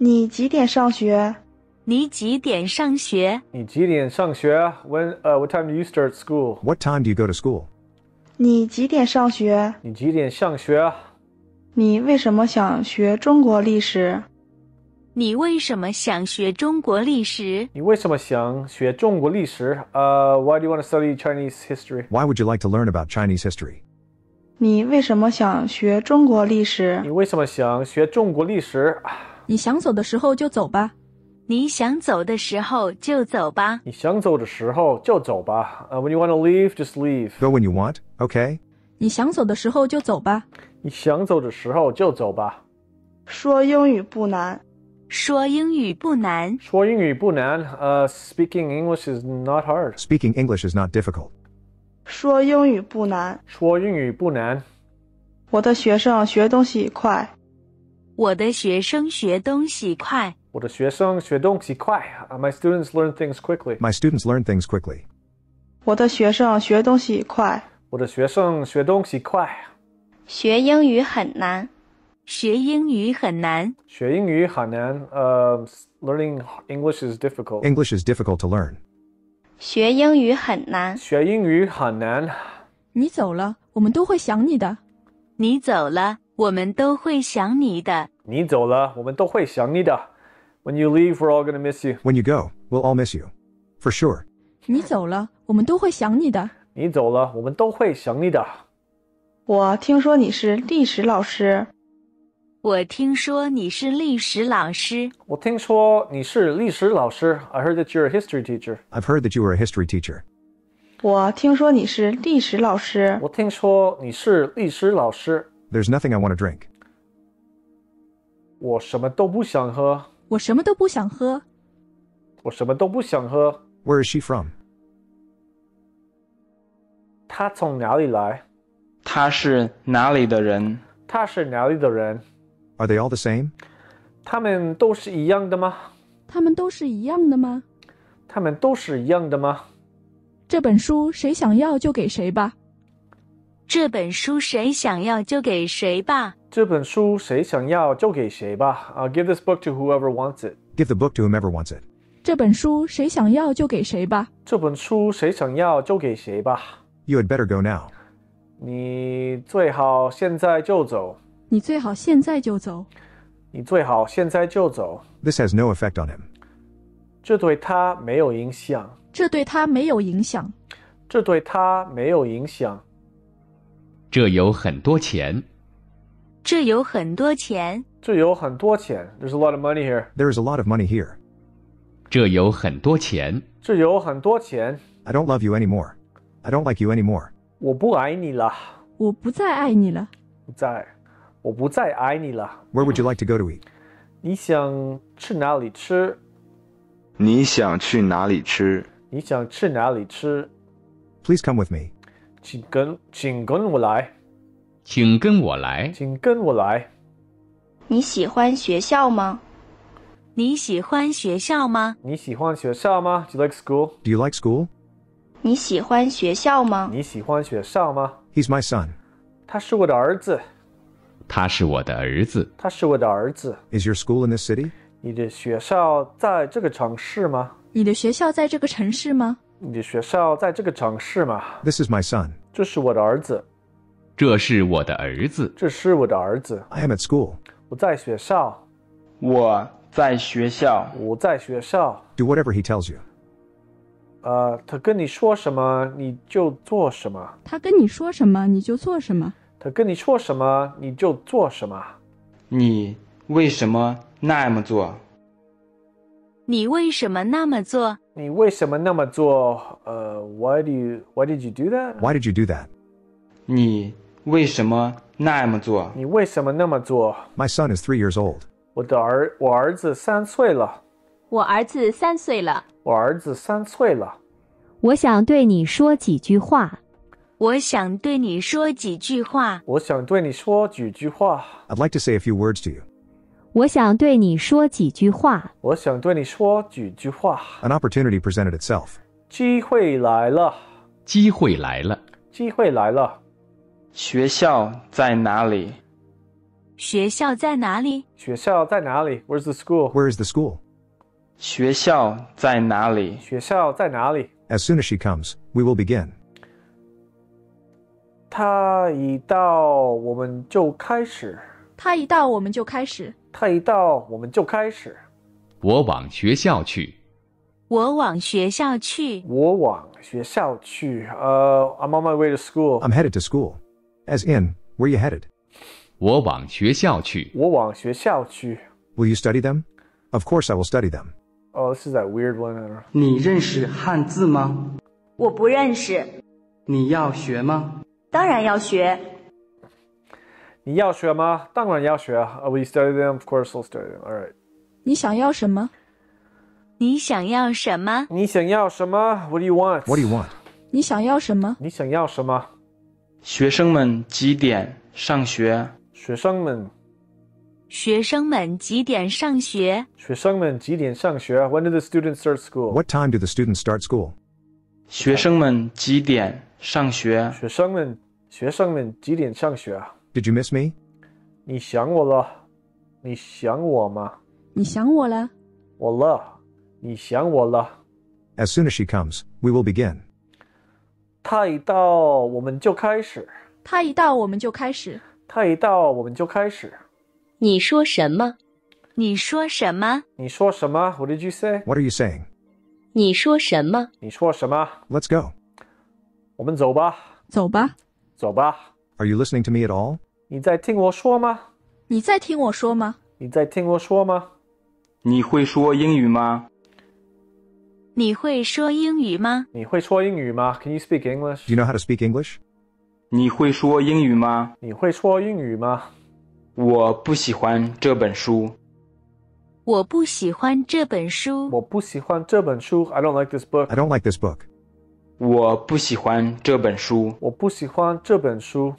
你几点上学？你几点上学？你几点上学？ What time do you start school? What time do you go to school? 你几点上学？你几点上学？你为什么想学中国历史？你为什么想学中国历史？你为什么想学中国历史？Why do you want to study Chinese history? Why would you like to learn about Chinese history? 你为什么想学中国历史？你为什么想学中国历史？你想走的时候就走吧。你想走的时候就走吧。你想走的时候就走吧。When you want to leave, just leave. Go when you want, okay? 你想走的时候就走吧。你想走的时候就走吧。说英语不难。说英语不难。说英语不难。Speaking English is not hard. Speaking English is not difficult. 说英语不难。说英语不难。我的学生学东西快。我的学生学东西快。我的学生学东西快。My students learn things quickly. My students learn things quickly. 我的学生学东西快。我的学生学东西快。学英语很难。学英语很难。学英语很难。Learning English is difficult. English is difficult to learn. 学英语很难。学英语很难。你走了，我们都会想你的。你走了，我们都会想你的。你走了，我们都会想你的。When you leave, we're all gonna miss you. When you go, we'll all miss you, for sure. 你走了，我们都会想你的。你走了，我们都会想你的。我听说你是历史老师。我听说你是历史老师。我听说你是历史老师。I heard that you're a history teacher. I've heard that you were a history teacher. 我听说你是历史老师。我听说你是历史老师。There's nothing I want to drink. 我什么都不想喝。我什么都不想喝。我什么都不想喝。Where is she from? 她从哪里来？她是哪里的人？她是哪里的人？Are they all the same? 他们都是一样的吗？他们都是一样的吗？他们都是一样的吗？这本书谁想要就给谁吧。这本书谁想要就给谁吧。这本书谁想要就给谁吧。Give this book to whoever wants it. Give the book to whomever wants it. 这本书谁想要就给谁吧。这本书谁想要就给谁吧。You had better go now. 你最好现在就走。你最好现在就走。你最好现在就走。This has no effect on him. 这对他没有影响。这对他没有影响。这对他没有影响。这有很多钱。这有很多钱。这有很多钱。There's a lot of money here. There is a lot of money here. 这有很多钱。这有很多钱。I don't love you anymore. I don't like you anymore. 我不爱你了。我不再爱你了。不再。我不再爱你了。Where would you like to go to eat? 你想去哪里吃？你想去哪里吃？你想去哪里吃 ？Please come with me. 请跟我来。请跟我来。请跟我来。你喜欢学校吗？你喜欢学校吗？你喜欢学校吗 ？Do you like school? Do you like school? 你喜欢学校吗？你喜欢学校吗 ？He's my son. 他是我的儿子。他是我的儿子。他是我的儿子。Is your school in this city? 你的学校在这个城市吗？你的学校在这个城市吗？你的学校在这个城市吗 ？This is my son. 这是我的儿子。这是我的儿子。这是我的儿子。I am at school. 我在学校。我在学校。我在学校。Do whatever he tells you. 他跟你说什么你就做什么。他跟你说什么你就做什么。他跟你说什么，你就做什么。你为什么那么做？你为什么那么做？你为什么那么做？Why did you do that? Why did you do that? 你为什么那么做？你为什么那么做 ？My son is 3 years old. 我儿子3岁了。我儿子3岁了。我儿子3岁了。我想对你说几句话。我想对你说几句话。我想对你说几句话。I'd like to say a few words to you. 我想对你说几句话。我想对你说几句话。An opportunity presented itself. 机会来了。机会来了。机会来了。学校在哪里？学校在哪里？学校在哪里 ？Where's the school? Where is the school? 学校在哪里？学校在哪里 ？As soon as she comes, we will begin. 她一到，我们就开始。她一到，我们就开始。她一到，我们就开始。我往学校去。我往学校去。我往学校去。I'm on my way to school. I'm headed to school. As in, where you headed? 我往学校去。我往学校去。Will you study them? Of course I will study them. Oh, this is that weird one. 你认识汉字吗？我不认识。你要学吗？当然要学。你要学吗？当然要学。Will you study them? Of course I'll study them. All right. 你想要什么？你想要什么？你想要什么 ？What do you want? What do you want? 你想要什么？你想要什么？学生们几点上学？学生们，学生们几点上学？学生们几点上学 ？When do the students start school? What time do the students start school? 学生们几点上学？学生们几点上学 ？Did you miss me? 你想我了？你想我吗？你想我了？我了，你想我了。As soon as she comes, we will begin. 她一到，我们就开始。她一到，我们就开始。他一到，我们就开始。你说什么？你说什么？你说什么 ？What did you say? What are you saying? 你说什么？你说什么 ？Let's go. 我们走吧。走吧。走吧。Are you listening to me at all? 你在听我说吗？你在听我说吗？你在听我说吗？你会说英语吗？你会说英语吗？你会说英语吗 ？Can you speak English? Do you know how to speak English? 你会说英语吗？你会说英语吗？我不喜欢这本书。我不喜欢这本书。我不喜欢这本书。I don't like this book. I don't like this book. 我不喜欢这本书。我不喜欢这本书。